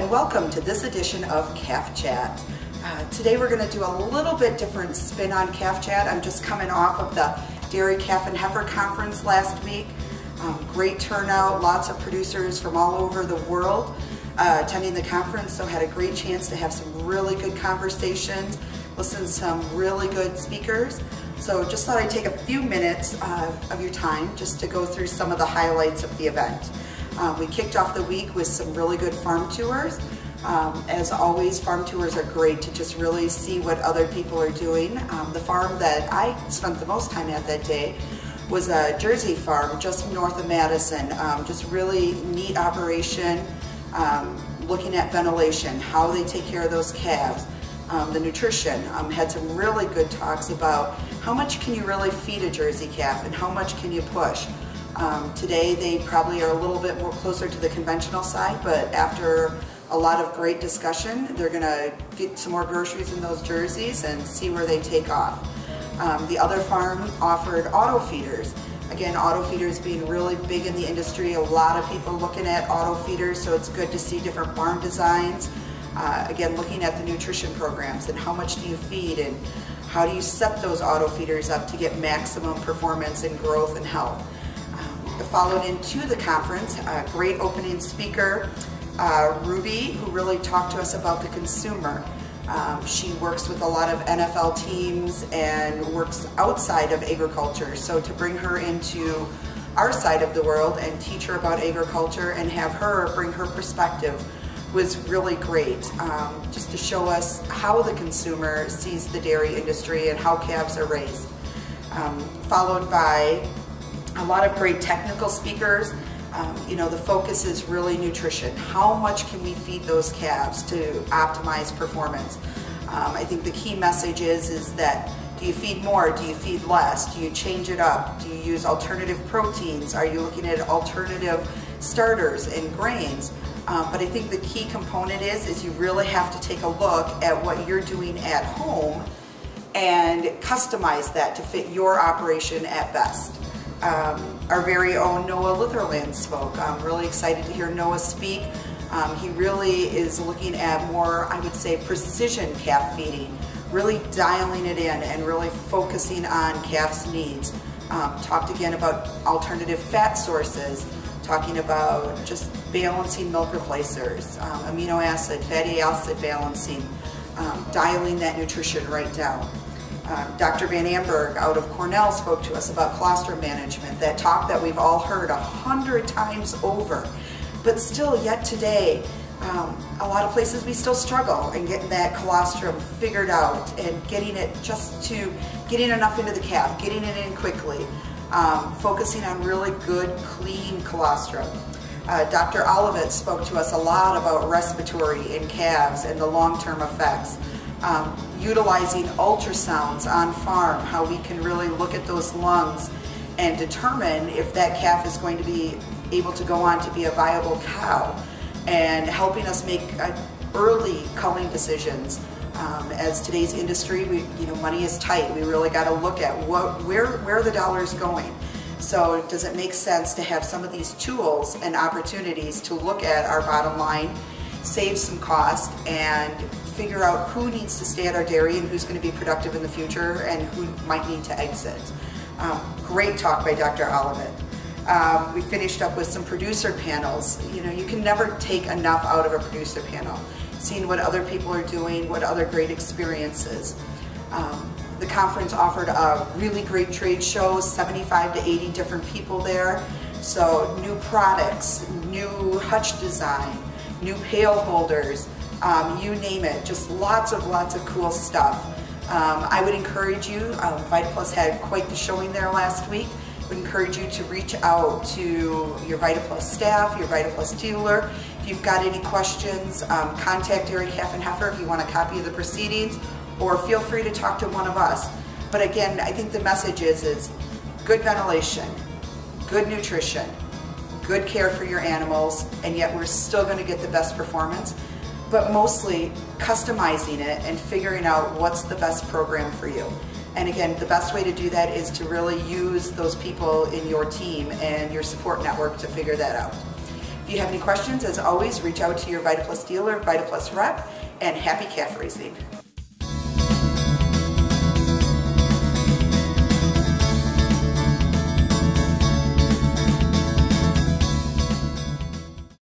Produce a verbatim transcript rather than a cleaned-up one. and welcome to this edition of Calf Chat. Uh, today we're going to do a little bit different spin on Calf Chat. I'm just coming off of the Dairy Calf and Heifer Conference last week. Um, great turnout, lots of producers from all over the world uh, attending the conference, so had a great chance to have some really good conversations, listen to some really good speakers. So just thought I'd take a few minutes uh, of your time just to go through some of the highlights of the event. Uh, we kicked off the week with some really good farm tours. Um, as always, farm tours are great to just really see what other people are doing. Um, the farm that I spent the most time at that day was a Jersey farm just north of Madison. Um, just really neat operation, um, looking at ventilation, how they take care of those calves, um, the nutrition. Um, had some really good talks about how much can you really feed a Jersey calf and how much can you push. Um, today they probably are a little bit more closer to the conventional side, but after a lot of great discussion, they're going to get some more groceries in those jerseys and see where they take off. Um, the other farm offered auto feeders. Again, auto feeders being really big in the industry, a lot of people looking at auto feeders, so it's good to see different farm designs. Uh, again, looking at the nutrition programs and how much do you feed and how do you set those auto feeders up to get maximum performance and growth and health. Followed into the conference, a great opening speaker, uh, Ruby, who really talked to us about the consumer. Um, she works with a lot of N F L teams and works outside of agriculture, so to bring her into our side of the world and teach her about agriculture and have her bring her perspective was really great, um, just to show us how the consumer sees the dairy industry and how calves are raised. Um, followed by a lot of great technical speakers. Um, you know, the focus is really nutrition. How much can we feed those calves to optimize performance? Um, I think the key message is, is that do you feed more, do you feed less, do you change it up, do you use alternative proteins, are you looking at alternative starters and grains? Um, but I think the key component is, is you really have to take a look at what you're doing at home and customize that to fit your operation at best. Um, our very own Noah Litherland spoke. I'm really excited to hear Noah speak. Um, he really is looking at more, I would say, precision calf feeding, really dialing it in and really focusing on calf's needs. Um, talked again about alternative fat sources, talking about just balancing milk replacers, um, amino acid, fatty acid balancing, um, dialing that nutrition right down. Uh, Doctor Van Amberg out of Cornell spoke to us about colostrum management, that talk that we've all heard a hundred times over, but still yet today, um, a lot of places we still struggle in getting that colostrum figured out and getting it just to, getting enough into the calf, getting it in quickly, um, focusing on really good, clean colostrum. Uh, Doctor Olivet spoke to us a lot about respiratory in calves and the long-term effects. Um, utilizing ultrasounds on farm, how we can really look at those lungs and determine if that calf is going to be able to go on to be a viable cow, and helping us make uh, early culling decisions. Um, as today's industry, we, you know, money is tight. We really got to look at what, where, where the dollar is going. So does it make sense to have some of these tools and opportunities to look at our bottom line, save some cost, and figure out who needs to stay at our dairy and who's going to be productive in the future and who might need to exit. Um, great talk by Doctor Olivet. Um, we finished up with some producer panels. You know, you can never take enough out of a producer panel, seeing what other people are doing, what other great experiences. Um, the conference offered a really great trade show, seventy-five to eighty different people there. So new products, new hutch design, new pail holders, Um, you name it, just lots of lots of cool stuff. Um, I would encourage you, um, VitaPlus had quite the showing there last week. I would encourage you to reach out to your VitaPlus staff, your VitaPlus dealer. If you've got any questions, um, contact Eric Haffenheffer if you want a copy of the proceedings, or feel free to talk to one of us. But again, I think the message is, is good ventilation, good nutrition, good care for your animals, and yet we're still going to get the best performance. But mostly customizing it and figuring out what's the best program for you. And again, the best way to do that is to really use those people in your team and your support network to figure that out. If you have any questions, as always, reach out to your VitaPlus dealer, VitaPlus rep, and happy calf raising.